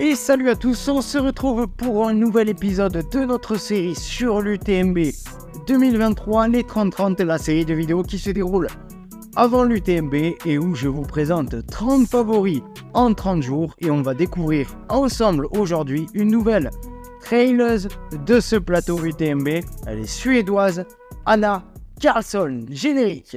Et salut à tous, on se retrouve pour un nouvel épisode de notre série sur l'UTMB 2023, les 30-30, la série de vidéos qui se déroule avant l'UTMB et où je vous présente 30 favoris en 30 jours et on va découvrir ensemble aujourd'hui une nouvelle traileuse de ce plateau UTMB, elle est suédoise, Anna Carlsson, générique.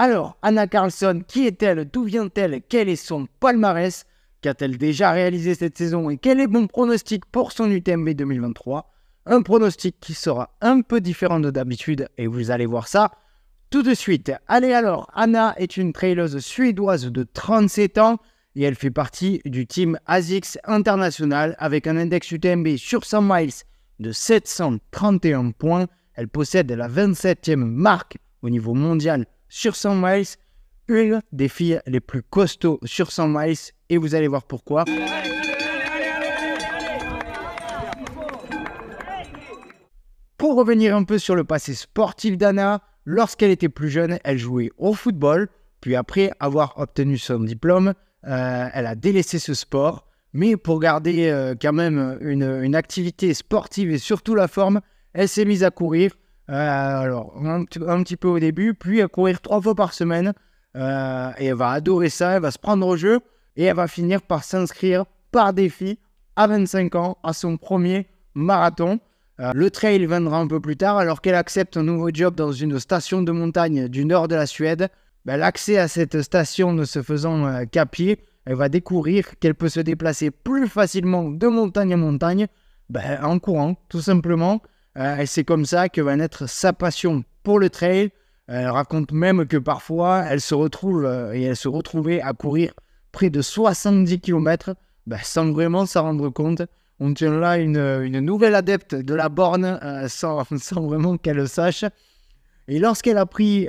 Alors, Anna Carlsson, qui est-elle? D'où vient-elle? Quel est son palmarès? Qu'a-t-elle déjà réalisé cette saison? Et quel est mon pronostic pour son UTMB 2023? Un pronostic qui sera un peu différent de d'habitude, et vous allez voir ça tout de suite. Allez alors, Anna est une trailleuse suédoise de 37 ans, et elle fait partie du team ASICS International, avec un index UTMB sur 100 miles de 731 points. Elle possède la 27e marque au niveau mondial sur 100 miles, une des filles les plus costauds sur 100 miles, et vous allez voir pourquoi. Pour revenir un peu sur le passé sportif d'Anna, lorsqu'elle était plus jeune, elle jouait au football, puis après avoir obtenu son diplôme, elle a délaissé ce sport, mais pour garder quand même une activité sportive et surtout la forme, elle s'est mise à courir. Alors, un petit peu au début, puis à courir 3 fois par semaine. Et elle va adorer ça, elle va se prendre au jeu et elle va finir par s'inscrire par défi à 25 ans à son premier marathon. Le trail viendra un peu plus tard, alors qu'elle accepte un nouveau job dans une station de montagne du nord de la Suède. Ben, l'accès à cette station ne se faisant qu'à pied, elle va découvrir qu'elle peut se déplacer plus facilement de montagne en montagne, ben, en courant tout simplement. Et c'est comme ça que va naître sa passion pour le trail. Elle raconte même que parfois, elle se retrouve et elle se retrouvait à courir près de 70 km sans vraiment s'en rendre compte. On tient là une nouvelle adepte de la borne sans vraiment qu'elle le sache. Et lorsqu'elle a appris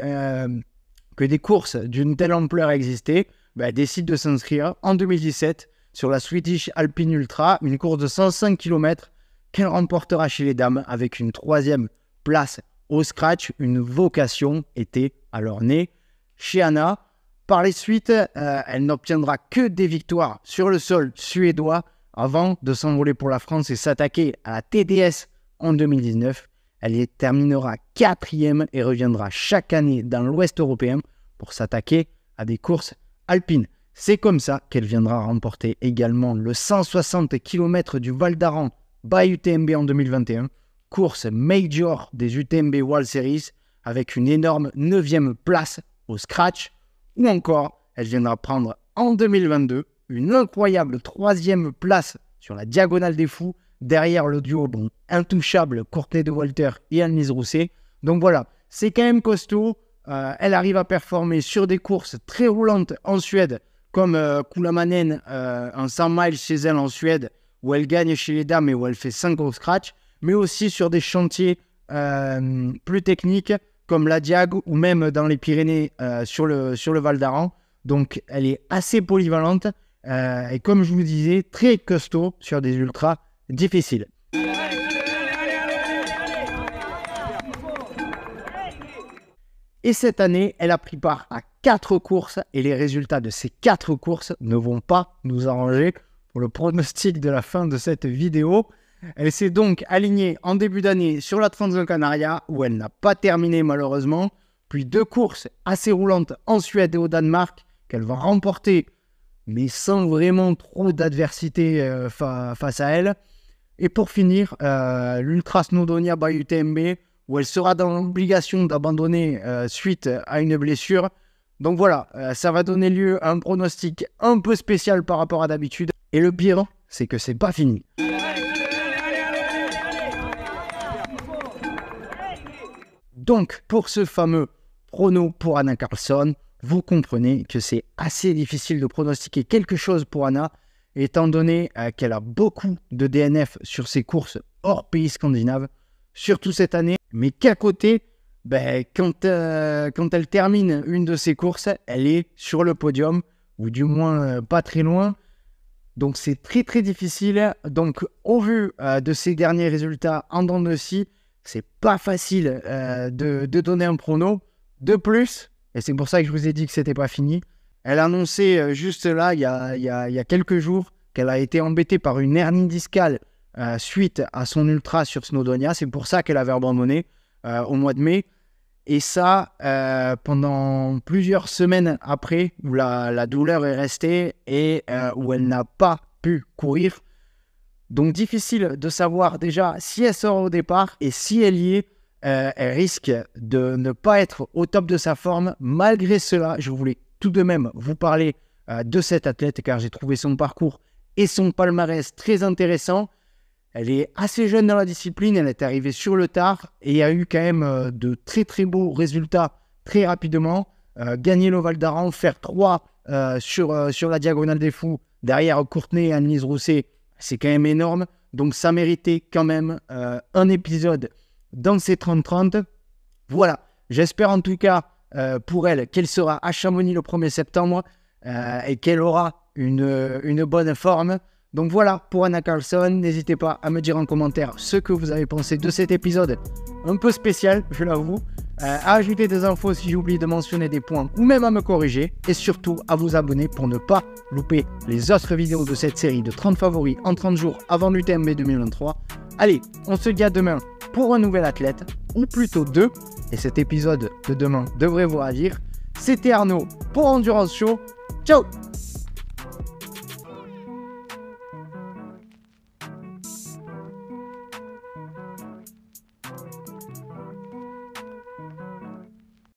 que des courses d'une telle ampleur existaient, elle décide de s'inscrire en 2017 sur la Swedish Alpine Ultra, une course de 105 km. Qu'elle remportera chez les dames avec une 3e place au scratch. Une vocation était alors née chez Anna. Par les suites, elle n'obtiendra que des victoires sur le sol suédois avant de s'envoler pour la France et s'attaquer à la TDS en 2019. Elle y terminera 4e et reviendra chaque année dans l'Ouest européen pour s'attaquer à des courses alpines. C'est comme ça qu'elle viendra remporter également le 160 km du Val d'Aran By UTMB en 2021, course major des UTMB World Series avec une énorme 9e place au scratch, ou encore elle viendra prendre en 2022 une incroyable 3e place sur la Diagonale des Fous derrière le duo intouchable Courtney Dauwalter et Anne-Lise Rousset. Donc voilà, c'est quand même costaud, elle arrive à performer sur des courses très roulantes en Suède comme Kullamannen en 100 miles chez elle en Suède, où elle gagne chez les dames et où elle fait 5 au scratch, mais aussi sur des chantiers plus techniques comme la Diag ou même dans les Pyrénées sur le Val d'Aran. Donc elle est assez polyvalente et comme je vous disais, très costaud sur des ultras difficiles. Et cette année, elle a pris part à 4 courses et les résultats de ces 4 courses ne vont pas nous arranger pour le pronostic de la fin de cette vidéo. Elle s'est donc alignée en début d'année sur la Trans-Canaria, où elle n'a pas terminé malheureusement, puis 2 courses assez roulantes en Suède et au Danemark, qu'elle va remporter, mais sans vraiment trop d'adversité face à elle. Et pour finir, l'Ultra Snowdonia by UTMB, où elle sera dans l'obligation d'abandonner suite à une blessure. Donc voilà, ça va donner lieu à un pronostic un peu spécial par rapport à d'habitude. Et le pire, c'est que c'est pas fini. Donc, pour ce fameux prono pour Anna Carlsson, vous comprenez que c'est assez difficile de pronostiquer quelque chose pour Anna, étant donné qu'elle a beaucoup de DNF sur ses courses hors pays scandinave, surtout cette année, mais qu'à côté, quand elle termine une de ses courses, elle est sur le podium, ou du moins pas très loin. Donc c'est très très difficile. Donc au vu de ces derniers résultats en dents de scie, c'est pas facile de donner un prono. De plus, et c'est pour ça que je vous ai dit que c'était pas fini, elle annonçait juste là, il y a quelques jours, qu'elle a été embêtée par une hernie discale suite à son ultra sur Snowdonia. C'est pour ça qu'elle avait abandonné au mois de mai. Et ça, pendant plusieurs semaines après, où la douleur est restée et où elle n'a pas pu courir. Donc difficile de savoir déjà si elle sort au départ, et si elle y est, elle risque de ne pas être au top de sa forme. Malgré cela, je voulais tout de même vous parler de cette athlète, car j'ai trouvé son parcours et son palmarès très intéressant. Elle est assez jeune dans la discipline, elle est arrivée sur le tard et a eu quand même de très très beaux résultats très rapidement. Gagner le Val d'Aran, faire 3 sur la Diagonale des Fous, derrière Courtney et Anne-Lise Rousset, c'est quand même énorme. Donc ça méritait quand même un épisode dans ces 30-30. Voilà, j'espère en tout cas pour elle qu'elle sera à Chamonix le 1er septembre et qu'elle aura une bonne forme. Donc voilà pour Anna Carlsson, n'hésitez pas à me dire en commentaire ce que vous avez pensé de cet épisode un peu spécial, je l'avoue, à ajouter des infos si j'oublie de mentionner des points ou même à me corriger, et surtout à vous abonner pour ne pas louper les autres vidéos de cette série de 30 favoris en 30 jours avant l'UTMB 2023. Allez, on se dit à demain pour un nouvel athlète, ou plutôt deux, et cet épisode de demain devrait vous ravir. C'était Arnaud pour Endurance Show, ciao!